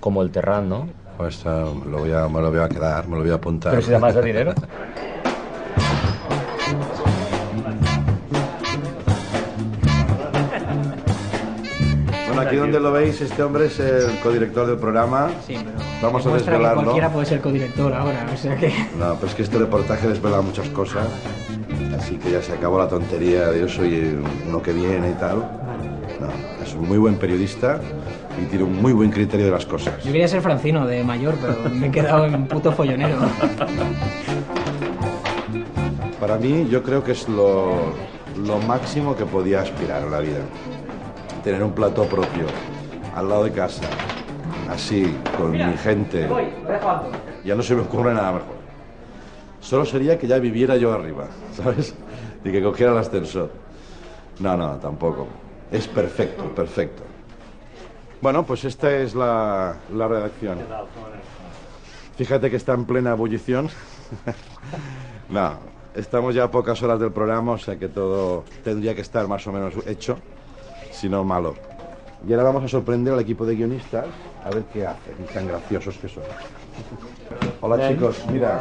como el Terrat, ¿no? Pues me lo voy a quedar, me lo voy a apuntar. ¿Pero si da más de dinero? Bueno, aquí donde lo veis, este hombre es el codirector del programa. Sí, pero vamos a desvelarlo. Que cualquiera puede ser codirector ahora, o sea que... No, pero es que este reportaje desvela muchas cosas. Así que ya se acabó la tontería de yo soy uno que viene y tal. No, es un muy buen periodista y tiene un muy buen criterio de las cosas. Yo quería ser Francino de mayor, pero me he quedado en puto follonero. Para mí, yo creo que es lo máximo que podía aspirar a la vida. Tener un plato propio, al lado de casa, así, con mi gente. Ya no se me ocurre nada mejor. Solo sería que ya viviera yo arriba, ¿sabes? Y que cogiera el ascensor. No, no, tampoco. Es perfecto, perfecto. Bueno, pues esta es la redacción. Fíjate que está en plena ebullición. No, estamos ya a pocas horas del programa, o sea que todo tendría que estar más o menos hecho, si no malo. Y ahora vamos a sorprender al equipo de guionistas a ver qué hacen, tan graciosos que son. Hola chicos, mira,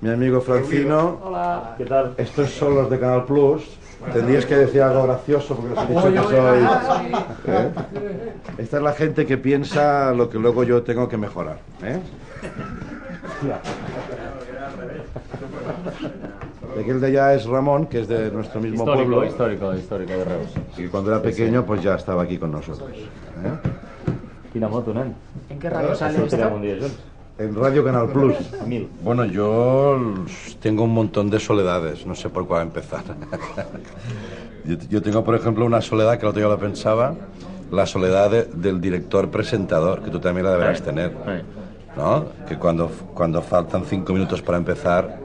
mi amigo Francino. Hola, ¿qué tal? Estos son los de Canal Plus. Tendrías que decir algo gracioso porque les he dicho que soy... ¿Eh? Esta es la gente que piensa lo que luego yo tengo que mejorar, ¿eh? Aquel de allá es Ramón, que es de nuestro mismo pueblo. Histórico de Reus. Y cuando era pequeño pues ya estaba aquí con nosotros, ¿eh? ¿En qué radio sale esto? En Radio Canal Plus. Bueno, yo tengo un montón de soledades, no sé por cuál empezar. Yo tengo, por ejemplo, una soledad que el otro día la pensaba, la soledad del director presentador, que tú también la deberás tener, ¿no? Que cuando faltan 5 minutos para empezar,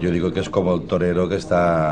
yo digo que es como el torero que está...